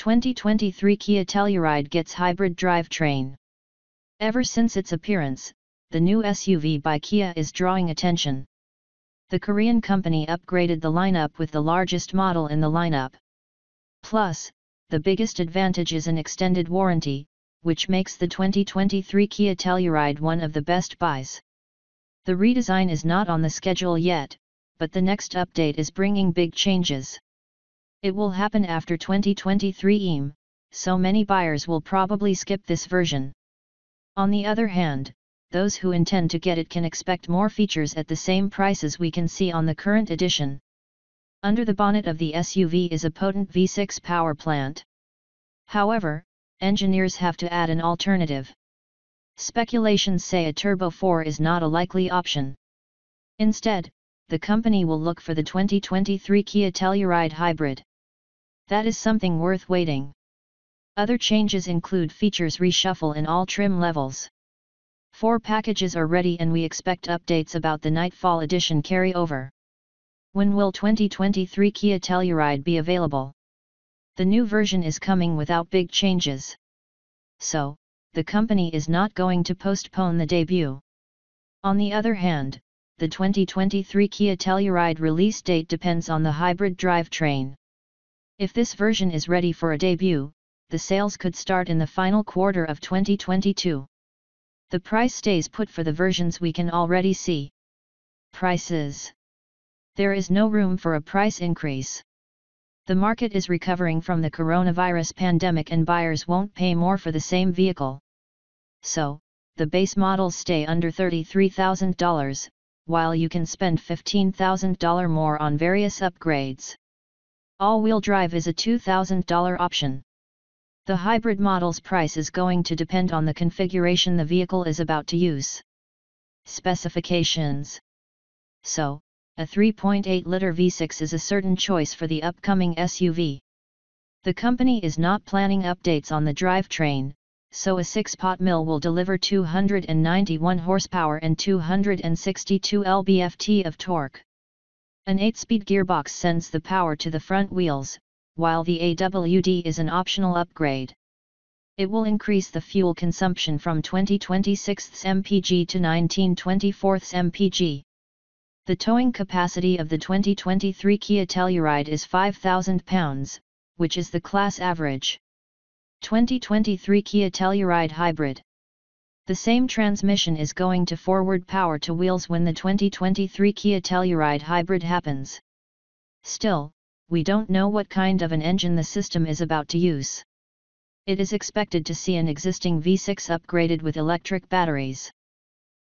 2023 Kia Telluride gets hybrid drivetrain. Ever since its appearance, the new SUV by Kia is drawing attention. The Korean company upgraded the lineup with the largest model in the lineup. Plus, the biggest advantage is an extended warranty, which makes the 2023 Kia Telluride one of the best buys. The redesign is not on the schedule yet, but the next update is bringing big changes. It will happen after 2023 EIM, so many buyers will probably skip this version. On the other hand, those who intend to get it can expect more features at the same prices we can see on the current edition. Under the bonnet of the SUV is a potent V6 power plant. However, engineers have to add an alternative. Speculations say a Turbo 4 is not a likely option. Instead, the company will look for the 2023 Kia Telluride Hybrid. That is something worth waiting. Other changes include features reshuffle in all trim levels. 4 packages are ready and we expect updates about the Nightfall Edition carryover. When will 2023 Kia Telluride be available? The new version is coming without big changes. So, the company is not going to postpone the debut. On the other hand, the 2023 Kia Telluride release date depends on the hybrid drivetrain. If this version is ready for a debut, the sales could start in the final quarter of 2022. The price stays put for the versions we can already see. Prices. There is no room for a price increase. The market is recovering from the coronavirus pandemic and buyers won't pay more for the same vehicle. So, the base models stay under $33,000. While you can spend $15,000 more on various upgrades. All-wheel drive is a $2,000 option. The hybrid model's price is going to depend on the configuration the vehicle is about to use. Specifications. So, a 3.8-liter V6 is a certain choice for the upcoming SUV. The company is not planning updates on the drivetrain, so a 6-pot mill will deliver 291 horsepower and 262 lb-ft of torque. An 8-speed gearbox sends the power to the front wheels, while the AWD is an optional upgrade. It will increase the fuel consumption from 20/26 mpg to 19/24 mpg. The towing capacity of the 2023 Kia Telluride is 5,000 pounds, which is the class average. 2023 Kia Telluride Hybrid. The same transmission is going to forward power to wheels when the 2023 Kia Telluride Hybrid happens. Still, we don't know what kind of an engine the system is about to use. It is expected to see an existing V6 upgraded with electric batteries.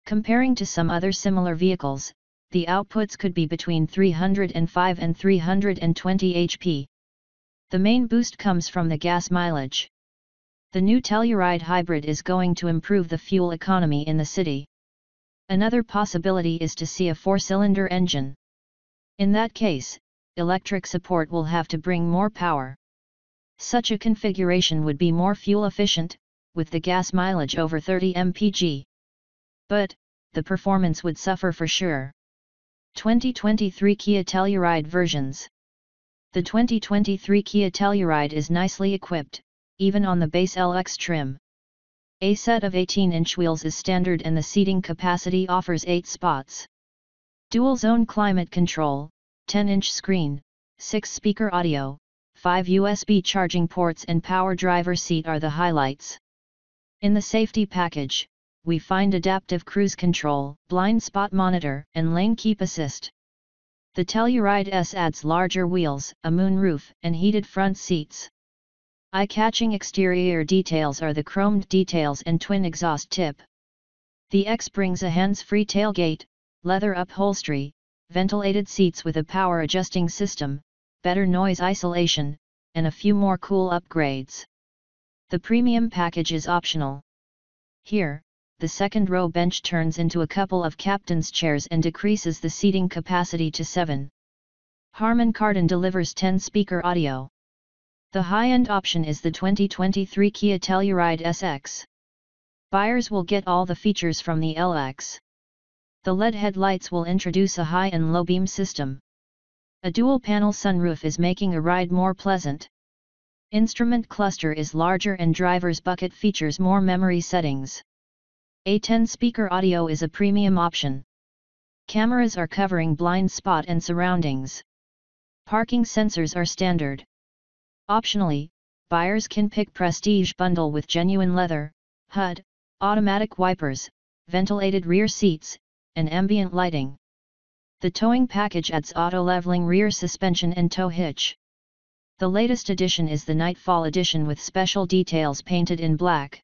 Comparing to some other similar vehicles, the outputs could be between 305 and 320 HP. The main boost comes from the gas mileage. The new Telluride Hybrid is going to improve the fuel economy in the city. Another possibility is to see a 4-cylinder engine. In that case, electric support will have to bring more power. Such a configuration would be more fuel efficient, with the gas mileage over 30 mpg. But, the performance would suffer for sure. 2023 Kia Telluride versions. The 2023 Kia Telluride is nicely equipped, even on the base LX trim. A set of 18-inch wheels is standard and the seating capacity offers 8 spots. Dual-zone climate control, 10-inch screen, 6-speaker audio, 5 USB charging ports and power driver seat are the highlights. In the safety package, we find adaptive cruise control, blind spot monitor, and lane keep assist. The Telluride S adds larger wheels, a moonroof, and heated front seats. Eye-catching exterior details are the chromed details and twin exhaust tip. The X brings a hands-free tailgate, leather upholstery, ventilated seats with a power-adjusting system, better noise isolation, and a few more cool upgrades. The premium package is optional. Here, the second-row bench turns into a couple of captain's chairs and decreases the seating capacity to 7. Harman Kardon delivers 10-speaker audio. The high-end option is the 2023 Kia Telluride SX. Buyers will get all the features from the LX. The LED headlights will introduce a high and low beam system. A dual-panel sunroof is making a ride more pleasant. Instrument cluster is larger and driver's bucket features more memory settings. A 10-speaker audio is a premium option. Cameras are covering blind spot and surroundings. Parking sensors are standard. Optionally, buyers can pick Prestige Bundle with genuine leather, HUD, automatic wipers, ventilated rear seats, and ambient lighting. The towing package adds auto-leveling rear suspension and tow hitch. The latest edition is the Nightfall Edition with special details painted in black.